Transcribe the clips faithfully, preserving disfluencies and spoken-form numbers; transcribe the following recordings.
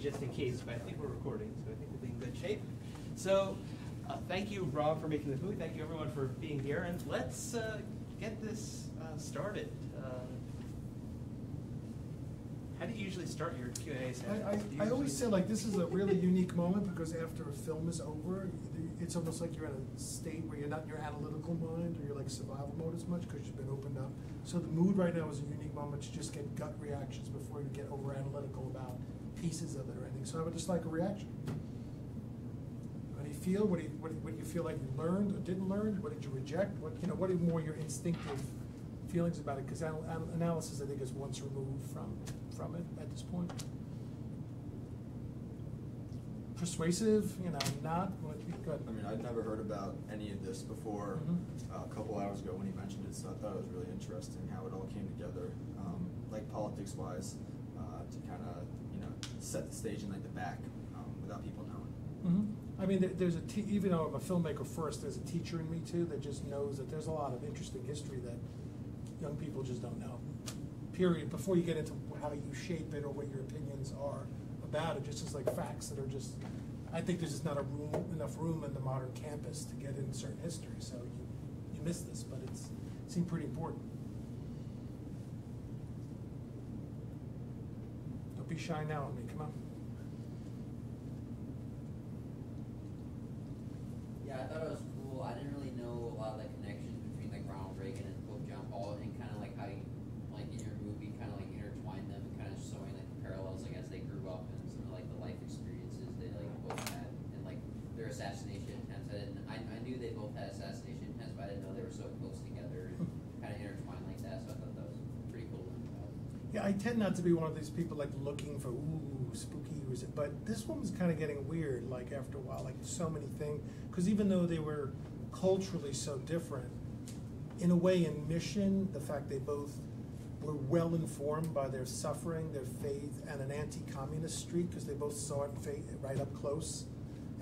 just in case, but I think we're recording, so I think we'll be in good shape. So uh, thank you, Rob, for making the booth. Thank you, everyone, for being here. And let's uh, get this uh, started. Uh, how do you usually start your Q and A session? I, I, I always say, like, this is a really unique moment because after a film is over, it's almost like you're at a state where you're not in your analytical mind or you're like survival mode as much because you've been opened up. So the mood right now is a unique moment to just get gut reactions before you get over analytical about pieces of it or anything. So I would just like a reaction. How do you feel? What do you, what, what do you feel like you learned or didn't learn? What did you reject? What, you know, what are more your instinctive feelings about it? Because anal anal analysis, I think, is once removed from from it at this point. Persuasive, you know, not. Good. I mean, I'd never heard about any of this before. Mm-hmm. uh, a couple hours ago when he mentioned it, so I thought it was really interesting how it all came together, um, like politics-wise, uh, to kind of you know set the stage in like the back um, without people knowing. Mm-hmm. I mean, there, there's a t even though I'm a filmmaker first, there's a teacher in me too that just knows that there's a lot of interesting history that young people just don't know. Period. Before you get into how you shape it or what your opinions are about it, just as like facts that are just, I think there's just not a room, enough room in the modern campus to get in certain history, so you, you miss this, but it's, it seemed pretty important. Don't be shy now on me, come on. Yeah, I thought it was cool. I didn't really know a lot of the connections between like Ronald Reagan and Pope John Paul, and kind of like how you, like in your movie, kind of like intertwine them and kind of showing like the parallels like as they grew up and some of like the life experiences they like both had and like their assassination attempts. I didn't, I, I knew they both had assassination attempts, but I didn't know they were so close together and kind of intertwined like that. So I thought that was pretty cool. Yeah, I tend not to be one of these people like looking for ooh spooky, but this one was kind of getting weird. Like after a while, like so many things, because even though they were culturally so different, in a way, in mission, the fact they both were well informed by their suffering, their faith, and an anti-communist streak, because they both saw it right up close,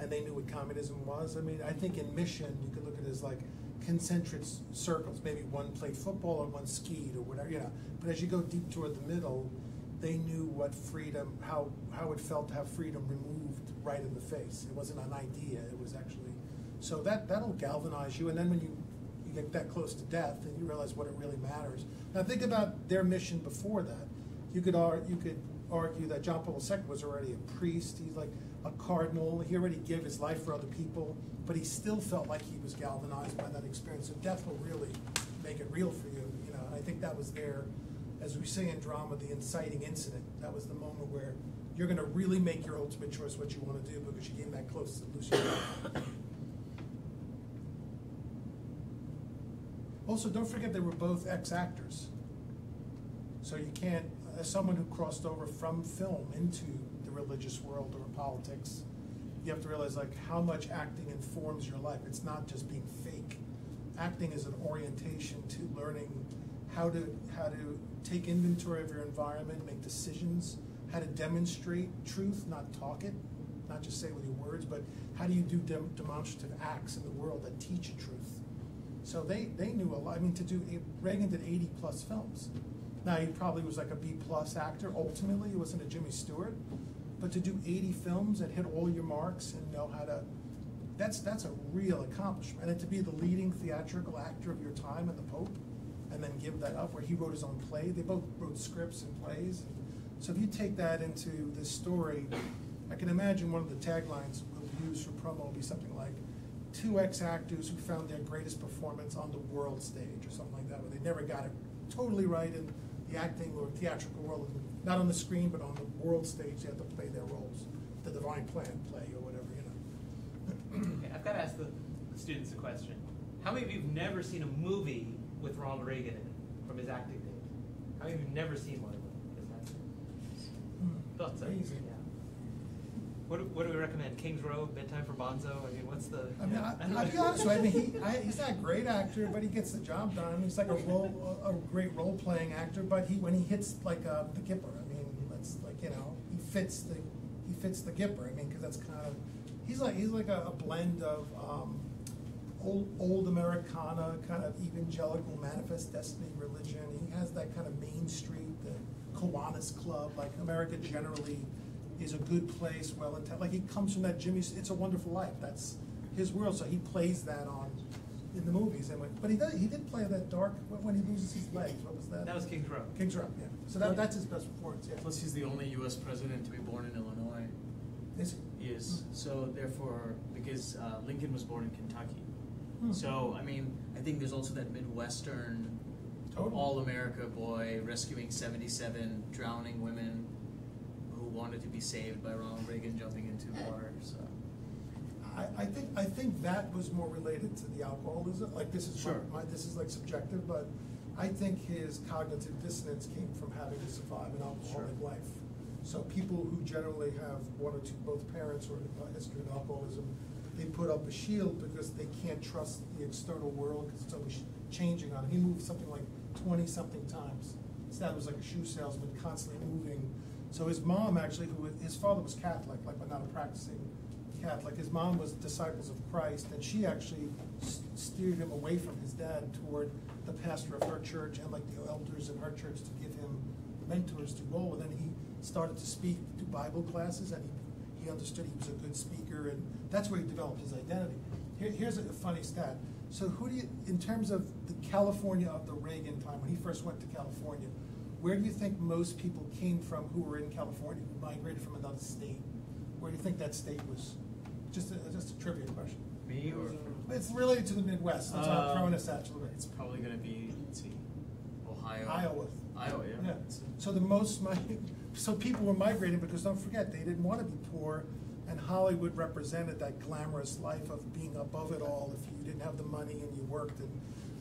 and they knew what communism was. I mean, I think in mission, you could look at it as like concentric circles. Maybe one played football and one skied or whatever, you know. But as you go deep toward the middle, they knew what freedom, how, how it felt to have freedom removed right in the face. It wasn't an idea, it was actually. So that, that'll galvanize you, and then when you you get that close to death, and you realize what it really matters. Now think about their mission before that. You could ar you could argue that John Paul the Second was already a priest. He's like a cardinal. He already gave his life for other people, but he still felt like he was galvanized by that experience. So death will really make it real for you, you know. And I think that was there, as we say in drama, the inciting incident. That was the moment where you're going to really make your ultimate choice what you want to do because you came that close to losing your life. Also, don't forget they were both ex-actors. So you can't, as someone who crossed over from film into the religious world or politics, you have to realize like how much acting informs your life. It's not just being fake. Acting is an orientation to learning how to, how to take inventory of your environment, make decisions, how to demonstrate truth, not talk it, not just say with your words, but how do you do dem demonstrative acts in the world that teach you truth? So they, they knew a lot. I mean, to do, Reagan did eighty plus films. Now, he probably was like a B plus actor. Ultimately, he wasn't a Jimmy Stewart. But to do eighty films and hit all your marks and know how to, that's, that's a real accomplishment. And to be the leading theatrical actor of your time and the Pope, and then give that up, where he wrote his own play. They both wrote scripts and plays. So if you take that into this story, I can imagine one of the taglines we'll use for promo will be something like, two ex-actors who found their greatest performance on the world stage, or something like that, where they never got it totally right in the acting or theatrical world, not on the screen, but on the world stage, they had to play their roles, the divine plan play or whatever, you know. Okay, I've got to ask the, the students a question. How many of you have never seen a movie with Ronald Reagan in it from his acting days? How many of you have never seen one of them? Thoughts are easy. What do, what do we recommend? Kings Row, Bedtime for Bonzo? I mean, what's the... I mean, I, I'll be honest with you. I mean, he, I, he's not a great actor, but he gets the job done. He's like a role, a great role-playing actor, but he when he hits, like, uh, The Gipper, I mean, that's, like, you know, he fits the he fits The Gipper, I mean, because that's kind of... He's like he's like a, a blend of um, old, old Americana, kind of evangelical, manifest destiny religion. He has that kind of Main Street, the Kiwanis Club, like, America generally... is a good place, well, like he comes from that Jimmy's, It's a Wonderful Life. That's his world, so he plays that on in the movies. And but he does, he did play that dark when he loses his legs. What was that? That was Kings Row. Kings Row, yeah. So that, yeah. that's his best performance. Yeah. Plus, he's the only U S president to be born in Illinois. Is he? He is. Hmm. So therefore, because uh, Lincoln was born in Kentucky. Hmm. So I mean, I think there's also that Midwestern, totally. all-America boy rescuing seventy-seven drowning women who wanted to be saved by Ronald Reagan jumping into the water. So. I, I think I think that was more related to the alcoholism. Like this is sure. my, my, this is like subjective, but I think his cognitive dissonance came from having to survive an alcoholic sure. life. So people who generally have one or two, both parents, or a history of alcoholism, they put up a shield because they can't trust the external world because it's always changing on it. He moved something like twenty something times. His dad was like a shoe salesman, constantly moving. So his mom actually, who his father was Catholic, like but not a practicing. Catholic. His mom was Disciples of Christ, and she actually st steered him away from his dad toward the pastor of her church and like the elders in her church to give him mentors to roll with. And then he started to speak to Bible classes, and he, he understood he was a good speaker, and that's where he developed his identity. Here, here's a funny stat. So who do you, in terms of the California of the Reagan time, when he first went to California, where do you think most people came from who were in California, who migrated from another state? Where do you think that state was? Just a, just a trivia question. Me or? It's related to the Midwest. That's how I'm throwing us at you. It's probably going to be, let's see, Ohio. Iowa. Iowa, yeah. yeah. So the most, so people were migrating because don't forget, they didn't want to be poor, and Hollywood represented that glamorous life of being above it all if you didn't have the money and you worked. And,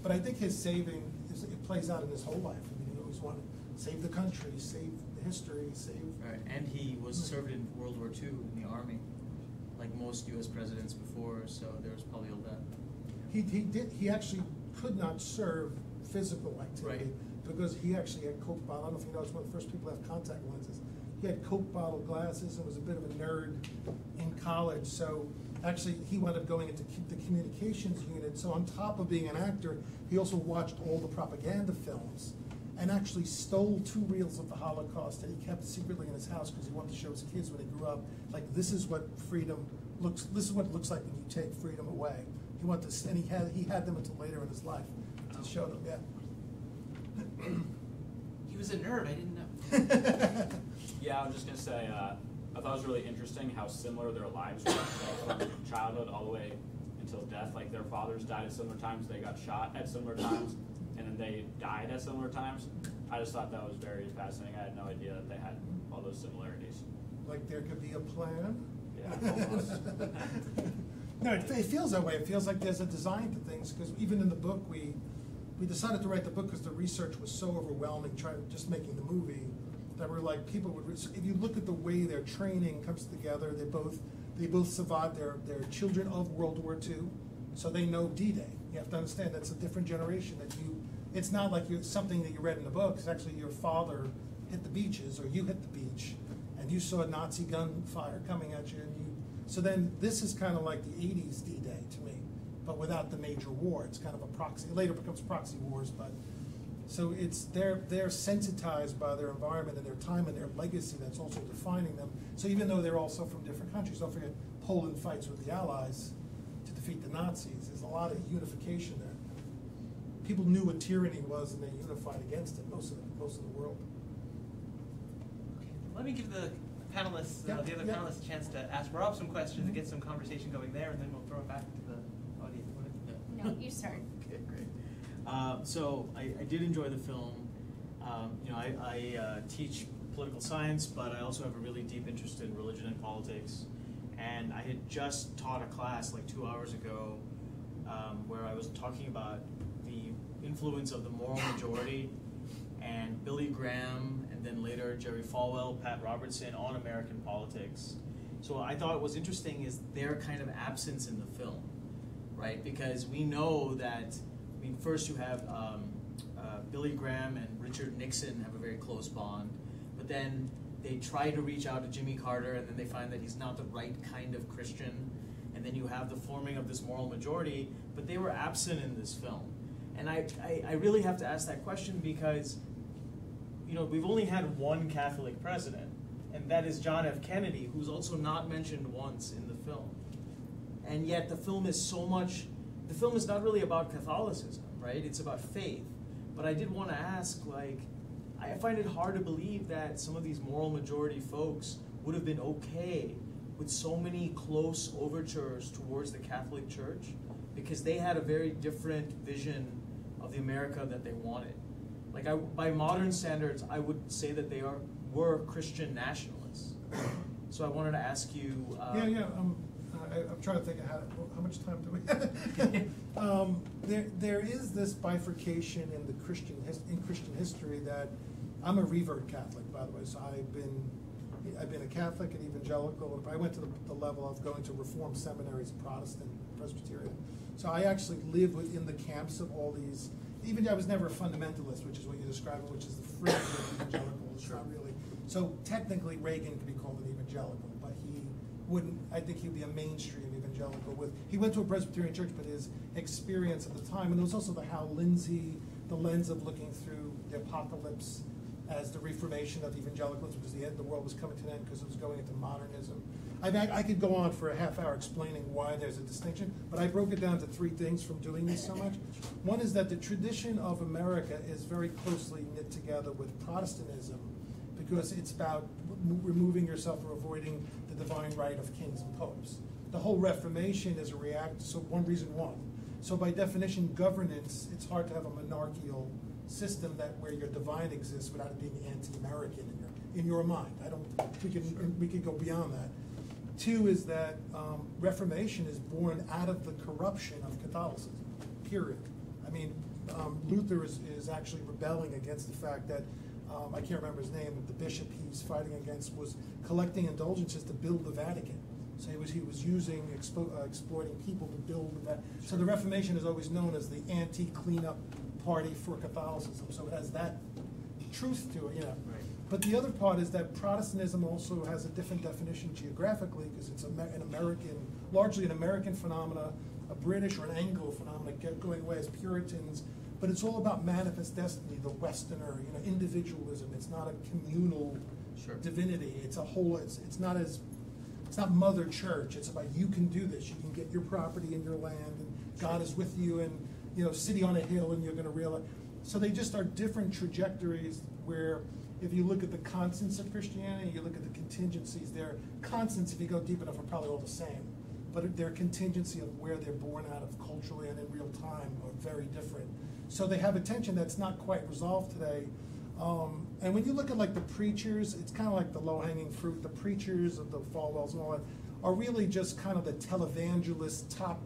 but I think his saving, is, it plays out in his whole life. I mean, he always wanted to save the country, save the history, save. Right, and he was served in World War Two in the Army, like most U S presidents before, so there was probably all that. He, he did. He actually could not serve physical activity right. because he actually had Coke bottle. I don't know if you know, it's one of the first people to have contact lenses. He had Coke bottle glasses and was a bit of a nerd in college. So actually, he wound up going into the communications unit. So on top of being an actor, he also watched all the propaganda films and actually stole two reels of the Holocaust that he kept secretly in his house because he wanted to show his kids when he grew up, like this is what freedom looks, this is what it looks like when you take freedom away. He wanted to, and he had, he had them until later in his life to show them, yeah. He was a nerd, I didn't know. Yeah, I'm just gonna say, uh, I thought it was really interesting how similar their lives were from childhood all the way until death. Like their fathers died at similar times, they got shot at similar times, and then they died at similar times. I just thought that was very fascinating. I had no idea that they had all those similarities. Like there could be a plan? Yeah, almost. No, it, it feels that way. It feels like there's a design to things, because even in the book, we we decided to write the book because the research was so overwhelming, trying, just making the movie, that we're like, people would, if you look at the way their training comes together, they both they both survived, their, their children of World War Two, so they know D Day. You have to understand that's a different generation that you, it's not like you, something that you read in the book. It's actually your father hit the beaches, or you hit the beach, and you saw Nazi gunfire coming at you. And you so then this is kind of like the eighties D Day to me, but without the major war. It's kind of a proxy. It later becomes proxy wars, but so it's they're they're sensitized by their environment and their time and their legacy that's also defining them. So even though they're also from different countries, don't forget Poland fights with the Allies to defeat the Nazis. There's a lot of unification there. People knew what tyranny was, and they unified against it. Most of the, most of the world. Okay, let me give the panelists, yeah, uh, the other yeah. panelists, a chance to ask Rob some questions and get some conversation going there, and then we'll throw it back to the audience. What no, you start. Okay, great. Uh, so I, I did enjoy the film. Um, you know, I, I uh, teach political science, but I also have a really deep interest in religion and politics. And I had just taught a class like two hours ago, um, where I was talking about influence of the moral majority, and Billy Graham, and then later Jerry Falwell, Pat Robertson, on American politics. So what I thought what was interesting is their kind of absence in the film, right? Because we know that, I mean, first you have um, uh, Billy Graham and Richard Nixon have a very close bond, but then they try to reach out to Jimmy Carter, and then they find that he's not the right kind of Christian, and then you have the forming of this moral majority, but they were absent in this film. And I, I, I really have to ask that question because, you know, we've only had one Catholic president, and that is John F. Kennedy, who's also not mentioned once in the film. And yet the film is so much, the film is not really about Catholicism, right? It's about faith. But I did want to ask, like, I find it hard to believe that some of these moral majority folks would have been okay with so many close overtures towards the Catholic Church, because they had a very different vision of the America that they wanted. Like, I, by modern standards, I would say that they are were Christian nationalists. So I wanted to ask you. Uh, yeah, yeah. Um, I, I'm trying to think of how, how much time do we? um, there, there is this bifurcation in the Christian in Christian history that I'm a revert Catholic, by the way. So I've been. I've been a Catholic and evangelical. I went to the, the level of going to Reformed seminaries, Protestant, Presbyterian. So I actually lived within the camps of all these. Even I was never a fundamentalist, which is what you described, which is the fringe of evangelical. It's not really. So technically, Reagan could be called an evangelical, but he wouldn't. I think he'd be a mainstream evangelical. With he went to a Presbyterian church, but his experience at the time, and there was also the Hal Lindsey, the lens of looking through the apocalypse as the reformation of evangelicalism, because the end of the world was coming to an end because it was going into modernism. I mean, I, I could go on for a half hour explaining why there's a distinction, but I broke it down to three things from doing this so much. One is that the tradition of America is very closely knit together with Protestantism, because it's about removing yourself or avoiding the divine right of kings and popes. The whole Reformation is a react, so one reason one. So by definition, governance, it's hard to have a monarchical system that where your divine exists without it being anti-American in your in your mind. I don't. We can sure. we can go beyond that. Two is that um, Reformation is born out of the corruption of Catholicism. Period. I mean, um, Luther is is actually rebelling against the fact that um, I can't remember his name, but the bishop he's fighting against was collecting indulgences to build the Vatican. So he was he was using expo uh, exploiting people to build the Vatican. Sure. So the Reformation is always known as the anti-cleanup party for Catholicism, so it has that truth to it, you know. Right. But the other part is that Protestantism also has a different definition geographically, because it's an American, largely an American phenomena, a British or an Anglo phenomena going away as Puritans, but it's all about manifest destiny, the Westerner, you know, individualism. It's not a communal sure. divinity. It's a whole. It's it's not as it's not Mother Church. It's about you can do this. You can get your property and your land, and sure. God is with you, and you know, city on a hill, and you're going to realize. So they just are different trajectories where if you look at the constants of Christianity, you look at the contingencies, they're constants, if you go deep enough, are probably all the same. But their contingency of where they're born out of culturally and in real time are very different. So they have a tension that's not quite resolved today. Um, and when you look at like the preachers, it's kind of like the low-hanging fruit. The preachers of the Falwells and all that are really just kind of the televangelist top.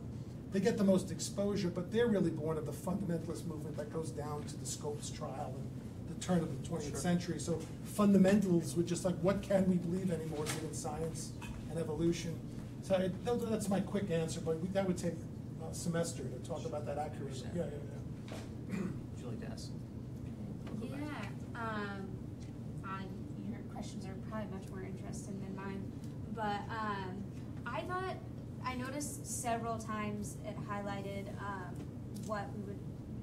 They get the most exposure, but they're really born of the fundamentalist movement that goes down to the Scopes trial and the turn of the twentieth sure. century. So fundamentals were just like, what can we believe anymore given science and evolution? So I, that's my quick answer, but we, that would take a semester to talk sure. about that accurately. Yeah, yeah, yeah. Would you like to ask? Yeah, um, I, your questions are probably much more interesting than mine, but um, I thought, I noticed several times it highlighted um, what we would,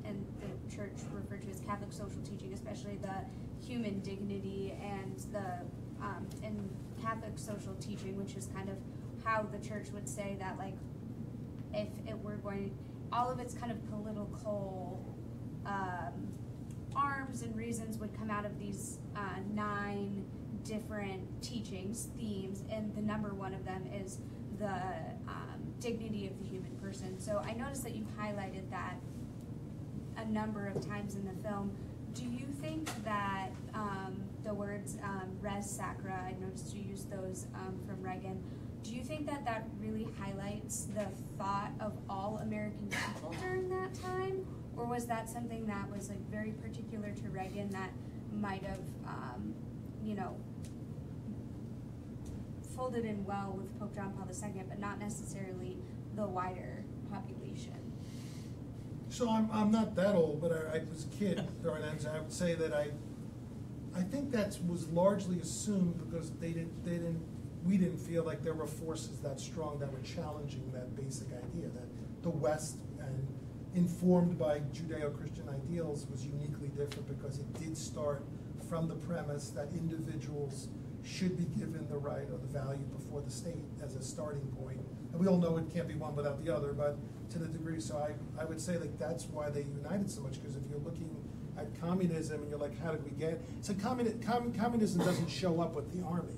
and the church referred to as Catholic social teaching, especially the human dignity and the um, and Catholic social teaching, which is kind of how the church would say that, like, if it were going, all of its kind of political um, arms and reasons would come out of these uh, nine different teachings, themes, and the number one of them is the um, dignity of the human person. So I noticed that you've highlighted that a number of times in the film. Do you think that um, the words um, res sacra, I noticed you used those um, from Reagan, do you think that that really highlights the thought of all American people during that time? Or was that something that was like very particular to Reagan that might have, um, you know, folded in well with Pope John Paul the Second, but not necessarily the wider population? So I'm, I'm not that old, but I, I was a kid during that, and I would say that I I think that was largely assumed because they didn't they didn't we didn't feel like there were forces that strong that were challenging that basic idea that the West, and informed by Judeo-Christian ideals, was uniquely different because it did start from the premise that individuals should be given the right or the value before the state as a starting point. And we all know it can't be one without the other, but to the degree, so I, I would say like that's why they united so much, because if you're looking at communism and you're like, how did we get? So communi com communism doesn't show up with the army.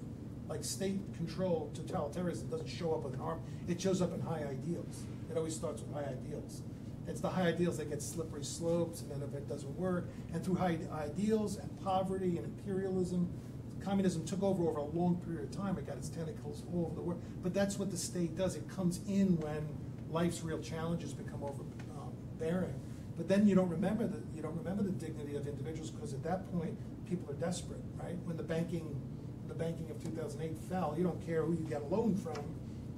Like state control, totalitarianism doesn't show up with an arm. It shows up in high ideals. It always starts with high ideals. It's the high ideals that get slippery slopes, and then if it doesn't work, and through high ideals and poverty and imperialism, communism took over over a long period of time. It got its tentacles all over the world. But that's what the state does. It comes in when life's real challenges become overbearing. But then you don't remember the you don't remember the dignity of individuals, because at that point people are desperate, right? When the banking the banking of two thousand eight fell, you don't care who you get a loan from.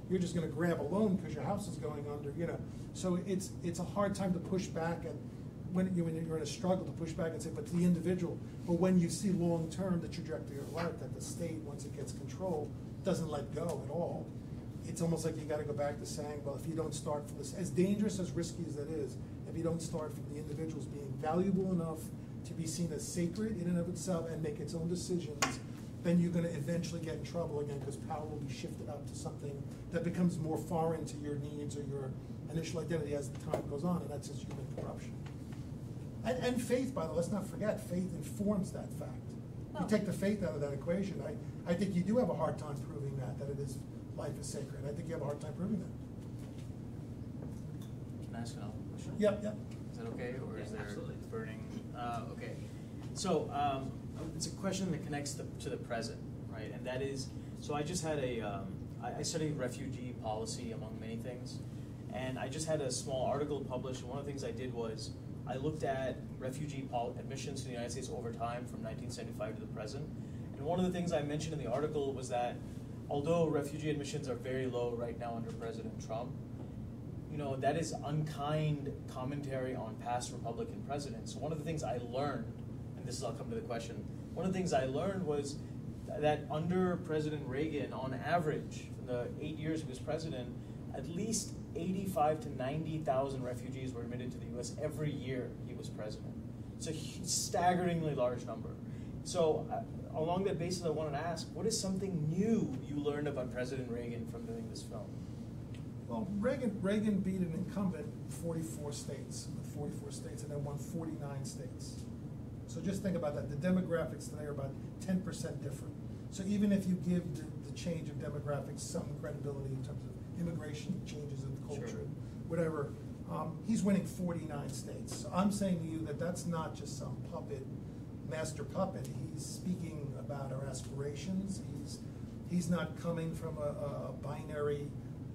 You're just going to grab a loan because your house is going under, you know. So it's it's a hard time to push back, and when you when you're in a struggle to push back and say, but to the individual. But when you see long term the trajectory of life that the state, once it gets control, doesn't let go at all. It's almost like you got to go back to saying, well, if you don't start from this, as dangerous as risky as that is, if you don't start from the individuals being valuable enough to be seen as sacred in and of itself and make its own decisions, then you're going to eventually get in trouble again, because power will be shifted up to something that becomes more foreign to your needs or your initial identity as the time goes on, and that's just human corruption. And, and faith, by the way, let's not forget, faith informs that fact. Oh. You take the faith out of that equation, I, I think you do have a hard time proving that, that it is, life is sacred. I think you have a hard time proving that. Can I ask another question? Yep, yep. Is that okay, or yeah, is there absolutely burning? Uh, okay, so, um, it's a question that connects to, to the present, right? And that is, so I just had a, um, I, I studied refugee policy among many things, and I just had a small article published, and one of the things I did was, I looked at refugee pol admissions to the United States over time from nineteen seventy-five to the present, and one of the things I mentioned in the article was that, although refugee admissions are very low right now under President Trump, you know, that is unkind commentary on past Republican presidents. So one of the things I learned, this is, I'll come to the question. One of the things I learned was that under President Reagan, on average, from the eight years he was president, at least eighty-five to ninety thousand refugees were admitted to the U S every year he was president. It's a staggeringly large number. So uh, along that basis, I wanted to ask, what is something new you learned about President Reagan from doing this film? Well, Reagan, Reagan beat an incumbent forty-four states, with forty-four states, and then won forty-nine states. So just think about that. The demographics today are about ten percent different. So even if you give the, the change of demographics some credibility in terms of immigration, changes in culture, sure, whatever, um, he's winning forty-nine states. So I'm saying to you that that's not just some puppet, master puppet. He's speaking about our aspirations. He's, he's not coming from a, a binary,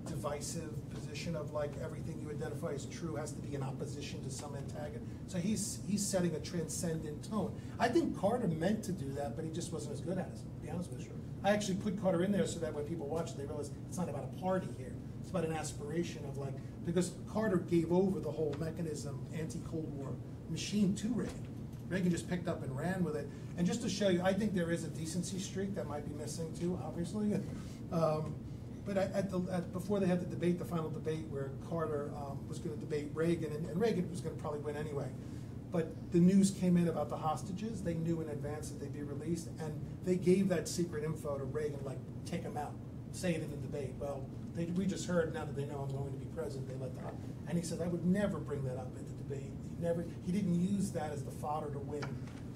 divisive position of like everything you identify as true has to be in opposition to some antagonist. So he's he's setting a transcendent tone. I think Carter meant to do that, but he just wasn't as good at it, to be honest with you. I actually put Carter in there so that when people watch it, they realize it's not about a party here. It's about an aspiration of like, because Carter gave over the whole mechanism, anti-Cold War machine to Reagan. Reagan just picked up and ran with it. And just to show you, I think there is a decency streak that might be missing too, obviously. Um, But at the, at, before they had the debate, the final debate where Carter um, was going to debate Reagan, and, and Reagan was going to probably win anyway. But the news came in about the hostages. They knew in advance that they'd be released, and they gave that secret info to Reagan, like, take them out, say it in the debate. Well, they, we just heard, now that they know I'm going to be president, they let that up. And he said, I would never bring that up at the debate. He, never, he didn't use that as the fodder to win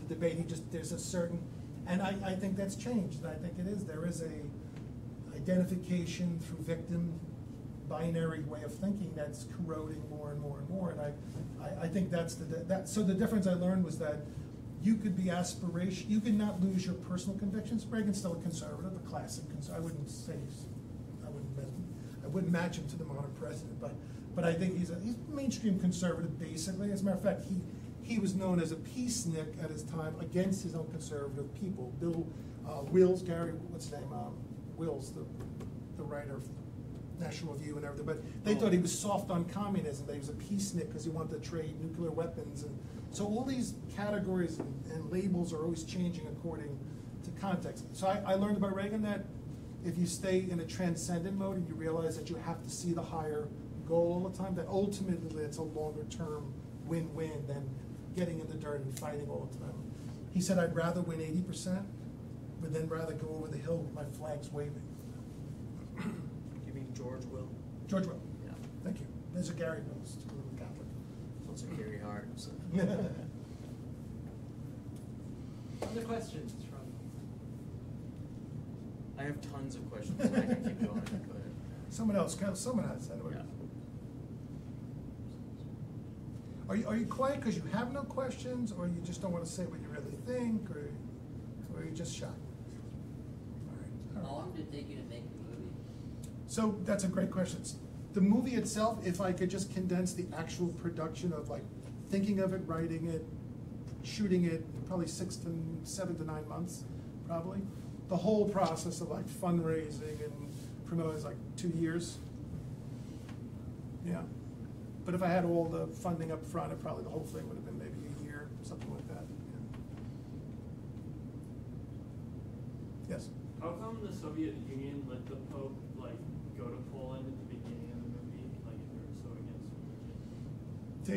the debate. He just, there's a certain, and I, I think that's changed. I think it is. There is a identification through victim binary way of thinking that's corroding more and more and more, and I, I, I think that's the that. So the difference I learned was that you could be aspiration, you could not lose your personal convictions. Reagan's still a conservative, a classic conservative. I wouldn't say, I wouldn't, I wouldn't match him to the modern president, but but I think he's a he's mainstream conservative basically. As a matter of fact, he he was known as a peacenik at his time against his own conservative people. Bill uh, Wills, Gary, what's his name? Um, Wills, the, the writer of National Review and everything, but they oh. thought he was soft on communism, that he was a peacenik because he wanted to trade nuclear weapons. And so all these categories and, and labels are always changing according to context. So I, I learned about Reagan that if you stay in a transcendent mode and you realize that you have to see the higher goal all the time, that ultimately it's a longer term win-win than getting in the dirt and fighting all the time. He said, I'd rather win eighty percent would then rather go over the hill with my flags waving. You mean George Will? George Will. Yeah. Thank you. There's a Gary Wills to go to the Catholic. Also Gary Hart. So. Other questions from? I have tons of questions. I can keep going. But... Someone else. Someone else. Anyway. Yeah. Are you, are you quiet because you have no questions, or you just don't want to say what you really think, or, or are you just shy? All right. All right. How long did it take you to make the movie? So that's a great question. The movie itself, if I could just condense the actual production of like thinking of it, writing it, shooting it, probably six to seven to nine months, probably. The whole process of like fundraising and promoting is like two years. Yeah. But if I had all the funding up front, it probably the whole thing would have been maybe a year, something like that. Yeah. Yes. How come the Soviet Union let the Pope like go to Poland at the beginning of the movie, like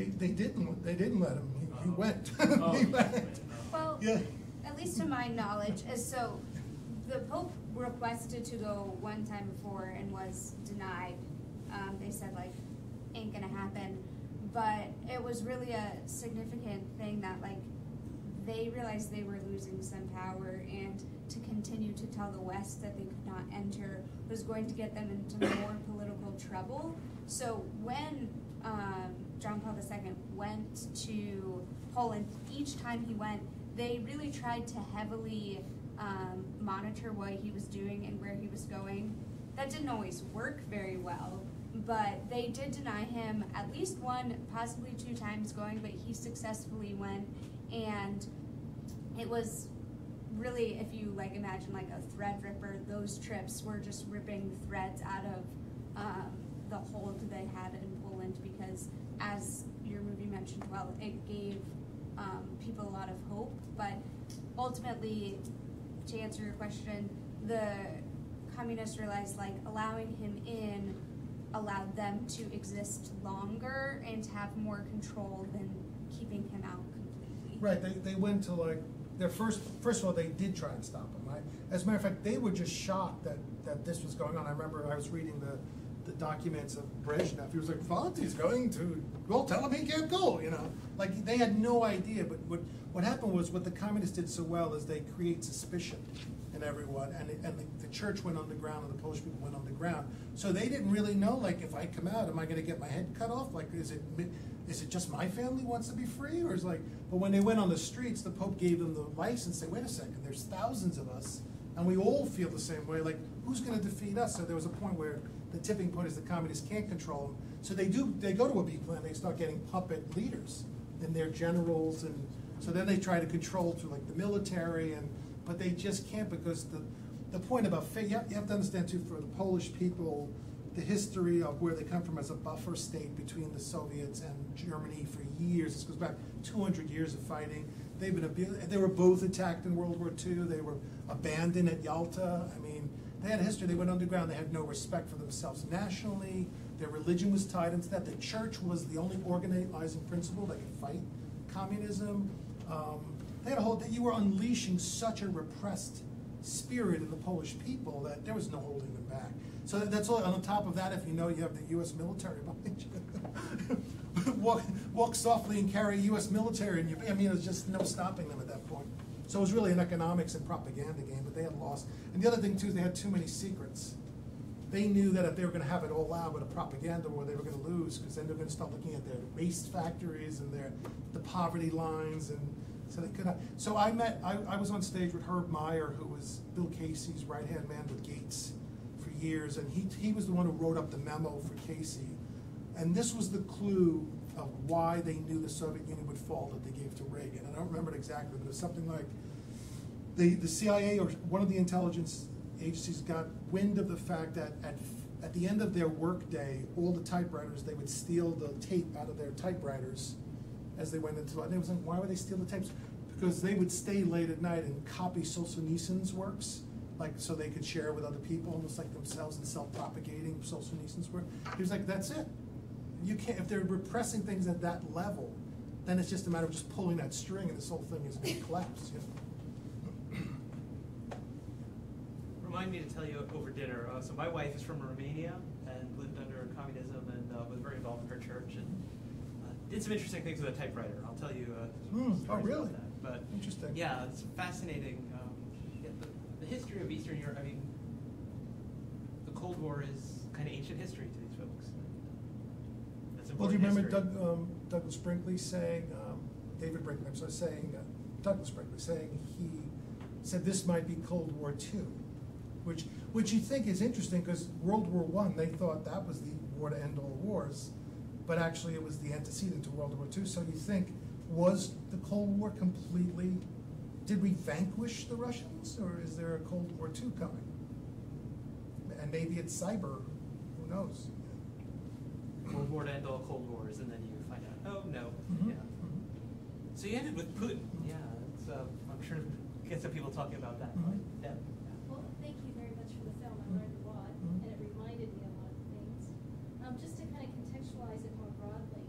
if they were so against religion? They they didn't they didn't let him. He, oh. he went. Oh, he went. went. Well, yeah. At least to my knowledge, so the Pope requested to go one time before and was denied. Um, they said like. Ain't gonna happen, but it was really a significant thing that like they realized they were losing some power, and to continue to tell the West that they could not enter was going to get them into more political trouble. So when um, John Paul the Second went to Poland, each time he went, they really tried to heavily um, monitor what he was doing and where he was going. That didn't always work very well. But they did deny him at least one, possibly two times going, but he successfully went, and it was really, if you like imagine like a thread ripper, those trips were just ripping threads out of um, the hold they had in Poland, because as your movie mentioned, well, it gave um, people a lot of hope, but ultimately, to answer your question, the communists realized like allowing him in allowed them to exist longer and have more control than keeping him out completely. Right, they, they went to like, their first, first of all, they did try and stop him, right? As a matter of fact, they were just shocked that, that this was going on. I remember I was reading the, the documents of Brezhnev. He was like, Fonte's going to, well, tell him he can't go, you know? Like, they had no idea, but what, what happened was what the communists did so well is they create suspicion. And everyone, and, it, and the, the church went underground, and the Polish people went underground. So they didn't really know, like, if I come out, am I going to get my head cut off? Like, is it, is it just my family wants to be free, or is like? But when they went on the streets, the Pope gave them the license. Say, wait a second, there's thousands of us, and we all feel the same way. Like, who's going to defeat us? So there was a point where the tipping point is the communists can't control them. So they do, they go to a big plan. They start getting puppet leaders, and their generals, and so then they try to control through like the military and. But they just can't, because the, the point about faith, you have, you have to understand too, for the Polish people, the history of where they come from as a buffer state between the Soviets and Germany for years. This goes back two hundred years of fighting. They've been abused. They were both attacked in World War Two. They were abandoned at Yalta. I mean, they had a history. They went underground. They had no respect for themselves nationally. Their religion was tied into that. The church was the only organizing principle that could fight communism. Um, They had a whole, that you were unleashing such a repressed spirit in the Polish people that there was no holding them back. So that, that's all, on top of that, if you know you have the U S military behind you. walk, walk softly and carry U S military, and you, I mean, there's just no stopping them at that point. So it was really an economics and propaganda game, but they had lost. And the other thing, too, is they had too many secrets. They knew that if they were going to have it all out with a propaganda war, they were going to lose, because then they were going to start looking at their waste factories and their the poverty lines and. So they could not. So I met. I, I was on stage with Herb Meyer, who was Bill Casey's right-hand man with Gates for years, and he he was the one who wrote up the memo for Casey. And this was the clue of why they knew the Soviet Union would fall that they gave to Reagan. I don't remember it exactly, but it was something like the the C I A or one of the intelligence agencies got wind of the fact that at at the end of their workday, all the typewriters they would steal the tape out of their typewriters. As they went into it, and it was like, why would they steal the tapes? Because they would stay late at night and copy Solzhenitsyn's works, like so they could share with other people, almost like themselves, and self-propagating Solzhenitsyn's work. He was like, that's it. You can't. If they're repressing things at that level, then it's just a matter of just pulling that string, and this whole thing is going to collapse. You know? remind me to tell you over dinner. Uh, so my wife is from Romania and lived under communism and uh, was very involved in her church and uh, did some interesting things with a typewriter. I'll tell you. Uh, mm, oh, really? That. But interesting. Yeah, it's fascinating. Um, yeah, the, the history of Eastern Europe. I mean, the Cold War is kind of ancient history to these folks. That's well, do you remember Doug, um, Douglas Brinkley saying, um, David Brinkley? I'm sorry, saying uh, Douglas Brinkley saying he said this might be Cold War Two. Which, which you think is interesting because World War One, they thought that was the war to end all wars, but actually it was the antecedent to World War Two. So you think, was the Cold War completely, did we vanquish the Russians, or is there a Cold War Two coming? And maybe it's cyber, who knows? Cold War to end all Cold Wars, and then you find out, oh no, mm-hmm. yeah. Mm-hmm. So you ended with Putin, yeah, it's, uh, I'm sure it gets some people talking about that, mm-hmm. right? Yeah. Just to kind of contextualize it more broadly,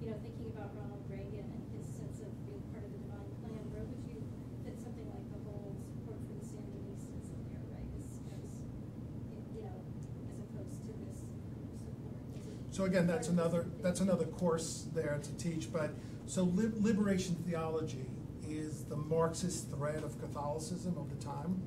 you know, thinking about Ronald Reagan and his sense of being part of the divine plan, where would you fit something like the whole support for the Sandinistas in there, right? As, as, you know, as opposed to this support. So again, that's another that's another course there to teach. But so li liberation theology is the Marxist thread of Catholicism of the time.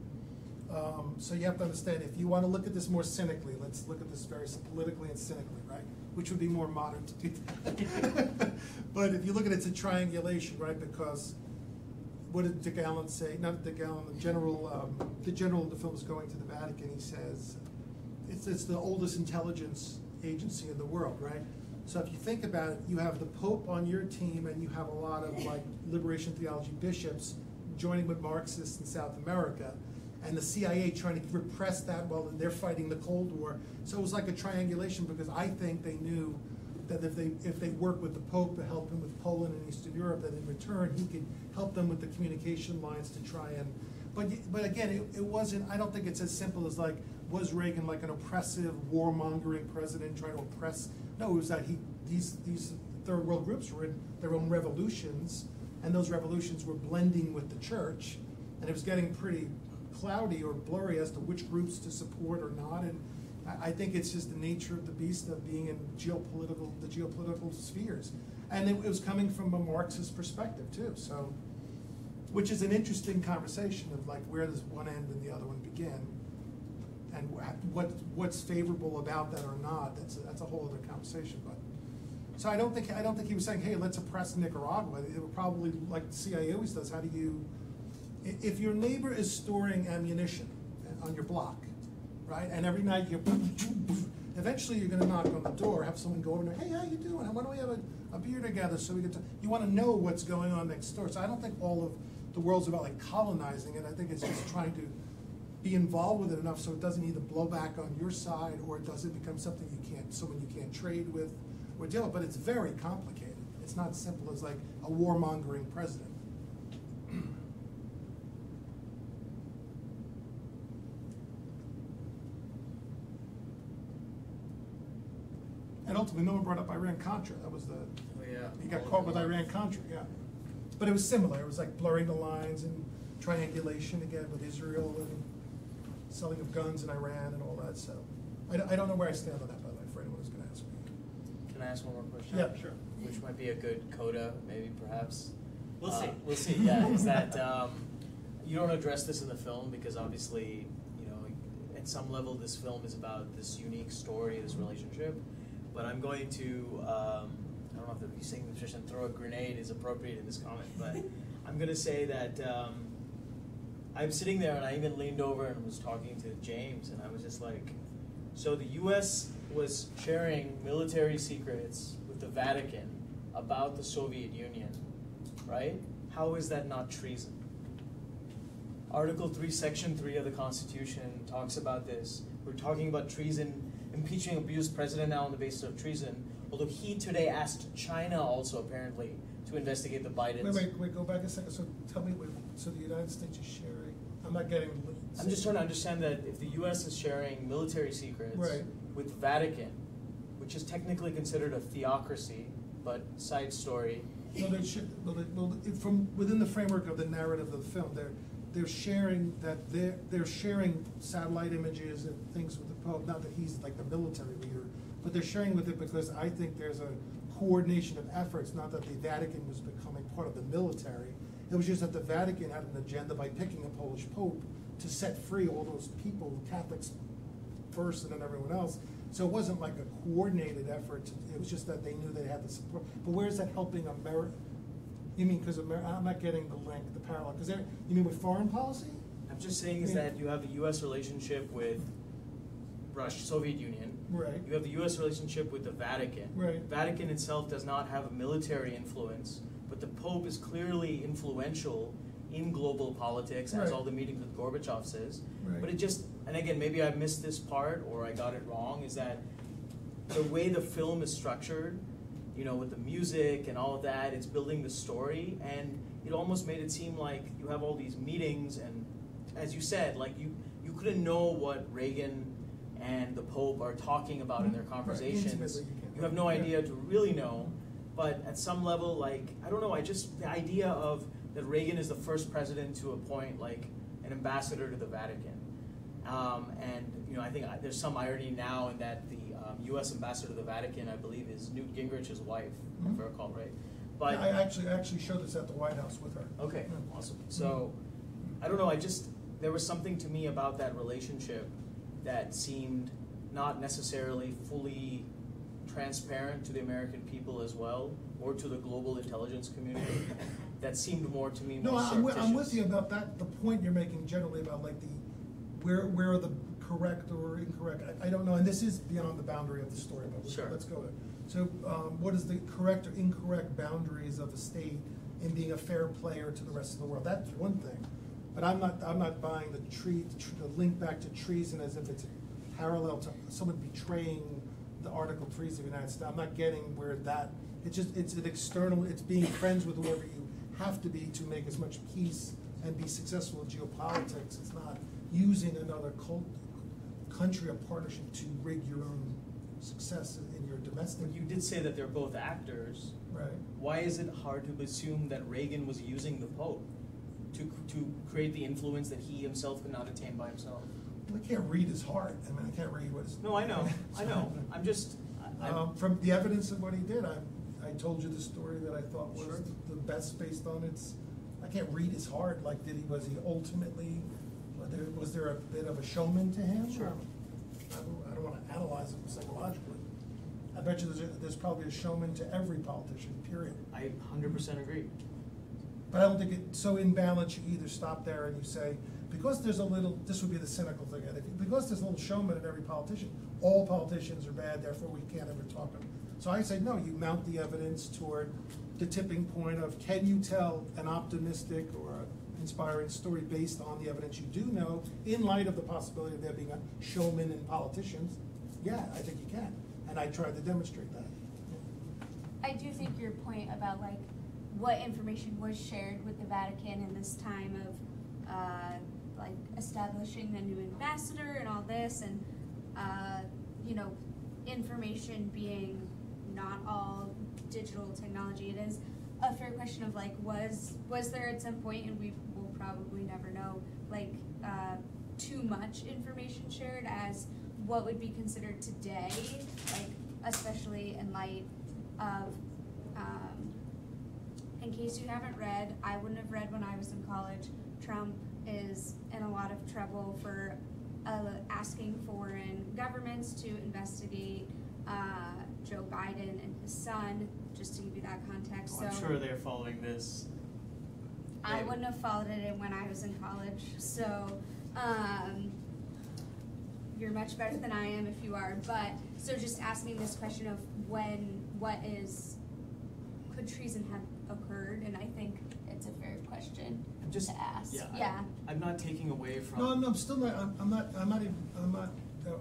Um, so you have to understand, if you want to look at this more cynically, let's look at this very politically and cynically, right? Which would be more modern to do that. But if you look at it, it's a triangulation, right? Because what did Dick Allen say? Not Dick Allen, the general, um, the general in the film is going to the Vatican. He says, it's, it's the oldest intelligence agency in the world, right? So if you think about it, you have the Pope on your team, and you have a lot of like liberation theology bishops joining with Marxists in South America, and the C I A trying to repress that while they're fighting the Cold War. So it was like a triangulation, because I think they knew that if they if they worked with the Pope to help him with Poland and Eastern Europe, that in return he could help them with the communication lines to try and. But but again, it, it wasn't. I don't think it's as simple as like, was Reagan like an oppressive, warmongering president trying to oppress? No, it was that he these these third world groups were in their own revolutions, and those revolutions were blending with the church, and it was getting pretty cloudy or blurry as to which groups to support or not, and I think it's just the nature of the beast of being in geopolitical, the geopolitical spheres, and it, it was coming from a Marxist perspective too. So, which is an interesting conversation of like where does one end and the other one begin, and what what's favorable about that or not. That's a, that's a whole other conversation. But so I don't think I don't think he was saying, hey, let's oppress Nicaragua. It would probably, like the C I A always does, how do you? If your neighbor is storing ammunition on your block, right, and every night you're, eventually you're going to knock on the door, have someone go over there, hey, how you doing? Why don't we have a, a beer together so we can talk? You want to know what's going on next door. So I don't think all of the world's about like colonizing it. I think it's just trying to be involved with it enough so it doesn't either blow back on your side or it doesn't become something you can't, someone you can't trade with or deal with. But it's very complicated. It's not simple as like a warmongering president. And ultimately, no one brought up Iran-Contra. That was the, oh, yeah. He got caught with Iran-Contra, yeah. But it was similar. It was like blurring the lines and triangulation again with Israel and selling of guns in Iran and all that. So I, I don't know where I stand on that, by the way, for anyone who's going to ask me. Can I ask one more question? Yeah, sure. Which might be a good coda, maybe, perhaps. We'll uh, see. We'll see, yeah. Is that um, you don't address this in the film because obviously, you know, at some level this film is about this unique story, this relationship. But I'm going to, um, I don't know if the saying the tradition, throw a grenade is appropriate in this comment, but I'm going to say that um, I'm sitting there and I even leaned over and was talking to James, and I was just like, so the U S was sharing military secrets with the Vatican about the Soviet Union, right? How is that not treason? Article three, Section three of the Constitution talks about this. We're talking about treason. Impeaching abused president now on the basis of treason. Although he today asked China also apparently to investigate the Bidens. Wait, wait, wait. Go back a second. So tell me, wait, so the United States is sharing. I'm not getting. I'm just trying to understand that if the U S is sharing military secrets right. with the Vatican, which is technically considered a theocracy, but side story. No, they should. Well, they, well, from within the framework of the narrative of the film, they're they're sharing that they're they're sharing satellite images and things with the Pope. Not that he's like the military leader, but they're sharing with it because I think there's a coordination of efforts. Not that the Vatican was becoming part of the military. It was just that the Vatican had an agenda by picking a Polish Pope to set free all those people, Catholics first and then everyone else. So it wasn't like a coordinated effort. To, it was just that they knew they had the support. But where's that helping America? You mean because America? I'm not getting the link, the parallel. Because you mean with foreign policy? I'm just saying is that you have a U S relationship with Russia, Soviet Union. Right. You have the U S relationship with the Vatican. Right. The Vatican itself does not have a military influence, but the Pope is clearly influential in global politics, right, as all the meetings with Gorbachev says. Right. But it just, and again, maybe I missed this part or I got it wrong, is that the way the film is structured, you know, with the music and all of that, it's building the story, and it almost made it seem like you have all these meetings, and as you said, like you, you couldn't know what Reagan and the Pope are talking about in their conversations. Right. You have no idea to really know, but at some level, like, I don't know, I just, the idea of that Reagan is the first president to appoint like an ambassador to the Vatican. Um, and you know, I think I, there's some irony now in that the um, U S ambassador to the Vatican, I believe, is Newt Gingrich's wife, mm -hmm. if I recall right. But yeah, I actually I actually showed this at the White House with her. Okay, yeah. Awesome. So mm -hmm. I don't know. I just there was something to me about that relationship that seemed not necessarily fully transparent to the American people as well, or to the global intelligence community. That seemed more to me. No, more I'm, I'm with you about that. The point you're making generally about like the. Where, where are the correct or incorrect? I, I don't know, and this is beyond the boundary of the story, but let's, sure. let's go there. So um, what is the correct or incorrect boundaries of a state in being a fair player to the rest of the world? That's one thing, but I'm not, I'm not buying the, tree, the link back to treason as if it's parallel to someone betraying the Article threes of the United States. I'm not getting where that, it's just, it's an external, it's being friends with whoever you have to be to make as much peace and be successful in geopolitics. It's not using another cult, country or partnership to rig your own success in your domestic. But you did say that they're both actors. Right. Why is it hard to assume that Reagan was using the Pope to to create the influence that he himself could not attain by himself? Well, I can't read his heart. I mean, I can't read what his... No, I know. I know. I'm just... I'm, um, from the evidence of what he did, I, I told you the story that I thought was sure. the best based on its... I can't read his heart. Like, did he, was he ultimately... There, was there a bit of a showman to him? Sure. I don't, I don't want to analyze it psychologically. I bet you there's, a, there's probably a showman to every politician, period. I one hundred percent agree. But I don't think it's so imbalanced you either stop there and you say, because there's a little, this would be the cynical thing, because there's a little showman in every politician, all politicians are bad, therefore we can't ever talk to them. So I say, no, you mount the evidence toward the tipping point of, can you tell an optimistic or a inspiring story based on the evidence you do know, in light of the possibility of there being a showman in politicians? Yeah, I think you can, and I tried to demonstrate that. I do think your point about like what information was shared with the Vatican in this time of uh, like establishing the new ambassador and all this, and uh, you know, information being not all digital technology, it is a fair question of like, was was there at some point, and we will probably never know, like uh, too much information shared as what would be considered today, like especially in light of, um, in case you haven't read, I wouldn't have read when I was in college, Trump is in a lot of trouble for uh, asking foreign governments to investigate uh, Joe Biden and his son, just to give you that context. Oh, I'm so sure they're following this. I wouldn't have followed it when I was in college, so um, you're much better than I am if you are. But so just asking this question of when, what is, could treason have occurred? And I think it's a fair question I'm just, to ask. Yeah, yeah. I, I'm not taking away from. No, I'm, I'm still not. I'm, I'm not. I'm not even. I'm not.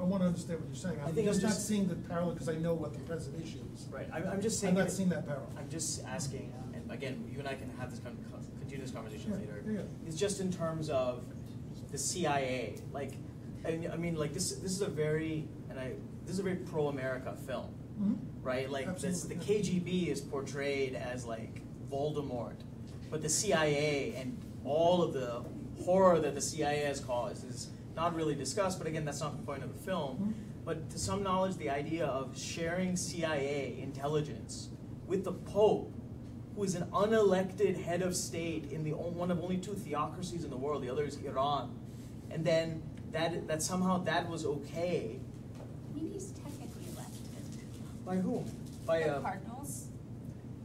I want to understand what you're saying. I'm I think just, I'm just not seeing the parallel because I know what the president is. Right. I'm, I'm just saying. I'm not it, seeing that parallel. I'm just asking, and again, you and I can have this con continue this conversation yeah, later. Yeah. It's just in terms of the C I A. Like, I mean, like this. This is a very and I. This is a very pro-America film, mm-hmm. right? Like this, the K G B is portrayed as like Voldemort, but the C I A and all of the horror that the C I A has caused is not really discussed, but again, that's not the point of the film. But to some knowledge, the idea of sharing C I A intelligence with the Pope, who is an unelected head of state in the one of only two theocracies in the world, the other is Iran, and then that, that somehow that was okay. I mean, he's technically elected. By whom? By the uh, cardinals.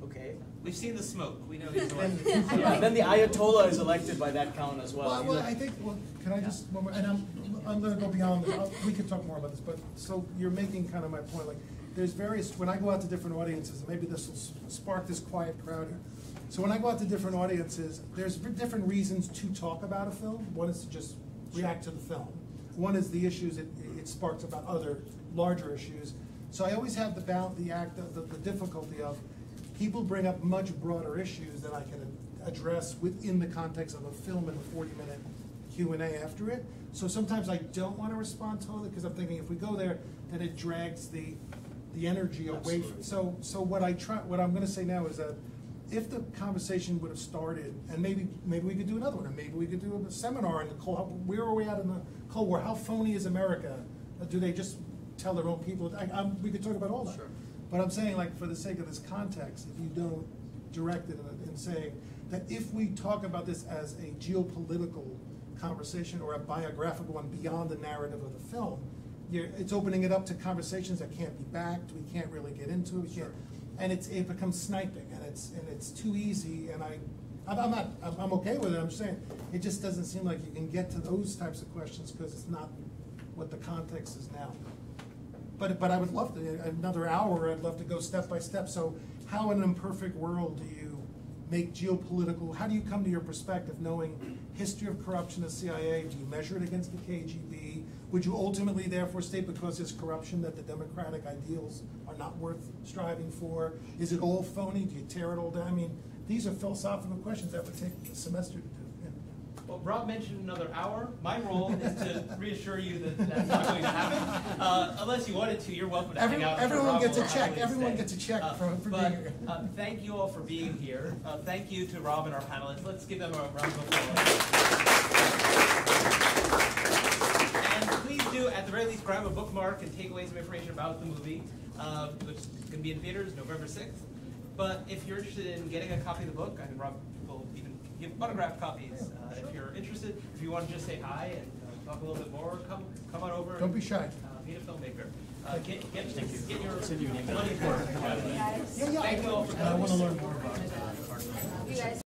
Okay. We've seen the smoke. We know he's elected. Yeah. Then the Ayatollah is elected by that count as well. Well, well I think. Well, can I just? Yeah. One more, and I'm, I'm going to go beyond. I'll, we could talk more about this, but so you're making kind of my point. Like, there's various. When I go out to different audiences, maybe this will spark this quiet crowd here. So when I go out to different audiences, there's different reasons to talk about a film. One is to just react to the film. One is the issues it, it sparks about other larger issues. So I always have the balance, the act, the, the, the difficulty of. People bring up much broader issues that I can address within the context of a film and a forty-minute Q and A after it. So sometimes I don't want to respond totally because I'm thinking if we go there, then it drags the the energy away from it. So so what I try, what I'm going to say now is that if the conversation would have started, and maybe maybe we could do another one, and maybe we could do a seminar in the Cold. Where are we at in the Cold War? How phony is America? Do they just tell their own people? I, I'm, we could talk about all that. Sure. But I'm saying, like, for the sake of this context, if you don't direct it in, in saying that if we talk about this as a geopolitical conversation or a biographical one beyond the narrative of the film, you're, it's opening it up to conversations that can't be backed. We can't really get into it. Sure. And it's it becomes sniping, and it's and it's too easy. And I, I'm not I'm okay with it. I'm just saying it just doesn't seem like you can get to those types of questions because it's not what the context is now. But, but I would love to, another hour, I'd love to go step by step. So how in an imperfect world do you make geopolitical, how do you come to your perspective knowing history of corruption of C I A? Do you measure it against the K G B? Would you ultimately therefore state because there's corruption that the democratic ideals are not worth striving for? Is it all phony? Do you tear it all down? I mean, these are philosophical questions that would take a semester to do. Well, Rob mentioned another hour. My role is to reassure you that that's not going to happen. Uh, unless you wanted to, you're welcome to Every, hang out. Everyone Rob gets a check. Everyone gets a check uh, for, for but, being here. Uh, thank you all for being here. Uh, thank you to Rob and our panelists. Let's give them a round of applause. And please do, at the very least, grab a bookmark and take away some information about the movie, uh, which is going to be in theaters November sixth. But if you're interested in getting a copy of the book, I mean, Rob will even give autographed copies. Uh, If you're interested, if you want to just say hi and uh, talk a little bit more, come come on over. Don't be shy. Uh, meet a filmmaker. Uh, get get, get, you. get your money for it. Thank you all for coming. I want to learn more about it.